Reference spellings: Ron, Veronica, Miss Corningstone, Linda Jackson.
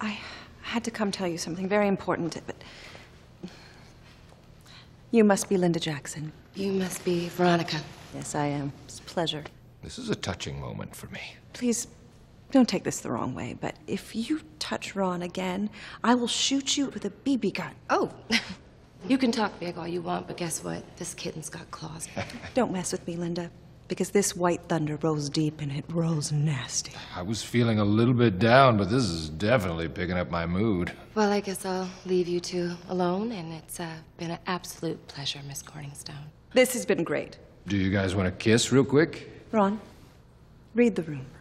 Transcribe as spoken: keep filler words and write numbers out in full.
I had to come tell you something very important, but... You must be Linda Jackson. You must be Veronica. Yes, I am. It's a pleasure. This is a touching moment for me. Please, don't take this the wrong way, but if you touch Ron again, I will shoot you with a B B gun. Oh. You can talk big all you want, but guess what? This kitten's got claws. Don't mess with me, Linda, because this white thunder rolls deep and it rolls nasty. I was feeling a little bit down, but this is definitely picking up my mood. Well, I guess I'll leave you two alone, and it's uh, been an absolute pleasure, Miss Corningstone. This has been great. Do you guys want to kiss real quick? Ron, read the room.